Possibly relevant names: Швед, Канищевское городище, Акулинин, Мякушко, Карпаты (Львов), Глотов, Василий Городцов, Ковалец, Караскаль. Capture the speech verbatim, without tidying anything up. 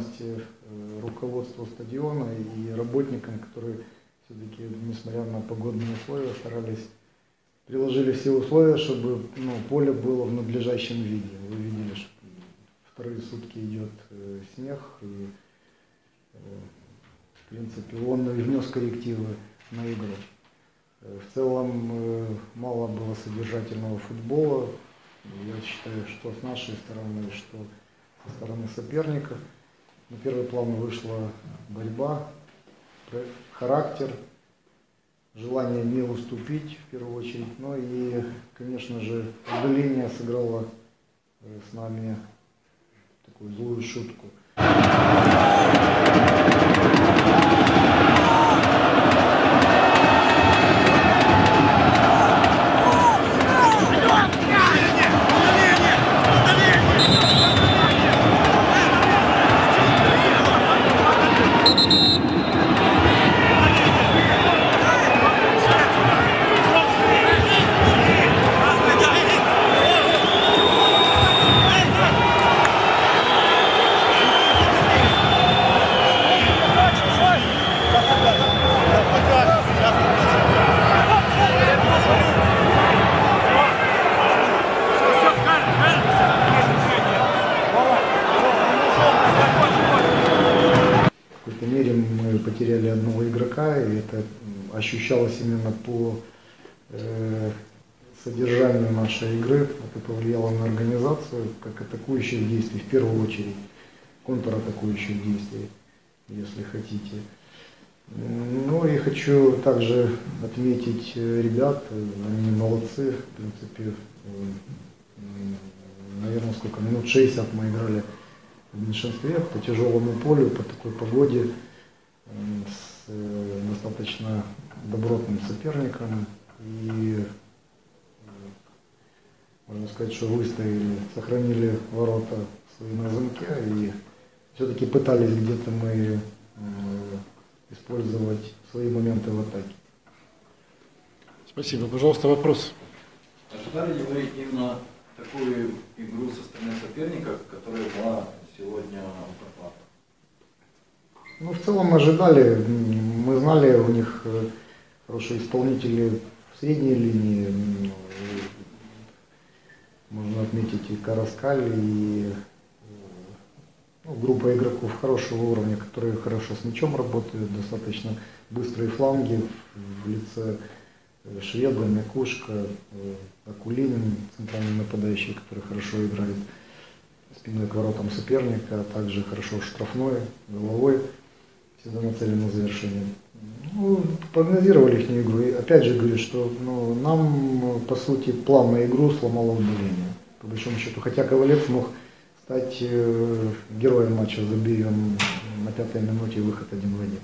благодарности руководству стадиона и работникам, которые все-таки, несмотря на погодные условия, старались, приложили все условия, чтобы ну, поле было в надлежащем виде. Вы видели, что вторые сутки идет снег, и в принципе он внес коррективы на игру. В целом мало было содержательного футбола. Я считаю, что с нашей стороны, что со стороны соперника на первый план вышла борьба, характер, желание не уступить в первую очередь. Ну и, конечно же, удаление сыграло с нами такую злую шутку. Потеряли одного игрока, и это ощущалось именно по э, содержанию нашей игры. Это повлияло на организацию, как атакующих действий, в первую очередь, контратакующих действий, если хотите. Ну и хочу также отметить ребят, они молодцы, в принципе, наверное, сколько, минут шестьдесят мы играли в меньшинстве, по тяжелому полю, по такой погоде, с достаточно добротным соперником, и можно сказать, что выстояли, сохранили ворота свои на замке, и все-таки пытались где-то мы использовать свои моменты в атаке. Спасибо. Пожалуйста, вопрос. Ожидали ли вы именно такую игру со стороны соперника, которая была сегодня в Карпатах? Ну, в целом ожидали, мы знали, у них хорошие исполнители в средней линии, можно отметить и Караскаль, и ну, группа игроков хорошего уровня, которые хорошо с мячом работают, достаточно быстрые фланги в лице Шведа, Мякушко, Акулинин, центральный нападающий, который хорошо играет спиной к воротам соперника, а также хорошо штрафной, головой. Всегда нацелены на завершение. Ну, прогнозировали их игру. И опять же говорю, что ну, нам, по сути, план на игру сломало удаление. По большому счету. Хотя Ковалец мог стать э, героем матча, забив на пятой минуте выход один в один.